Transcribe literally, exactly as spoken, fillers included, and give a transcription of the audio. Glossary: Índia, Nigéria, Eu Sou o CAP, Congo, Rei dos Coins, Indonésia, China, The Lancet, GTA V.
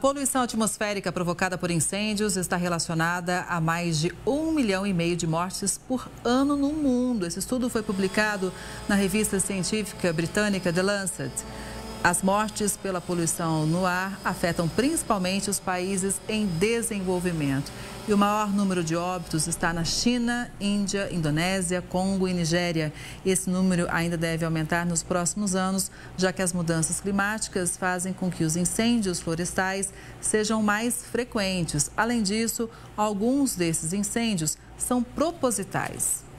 Poluição atmosférica provocada por incêndios está relacionada a mais de um milhão e meio de mortes por ano no mundo. Esse estudo foi publicado na revista científica britânica The Lancet. As mortes pela poluição no ar afetam principalmente os países em desenvolvimento. E o maior número de óbitos está na China, Índia, Indonésia, Congo e Nigéria. Esse número ainda deve aumentar nos próximos anos, já que as mudanças climáticas fazem com que os incêndios florestais sejam mais frequentes. Além disso, alguns desses incêndios são propositais.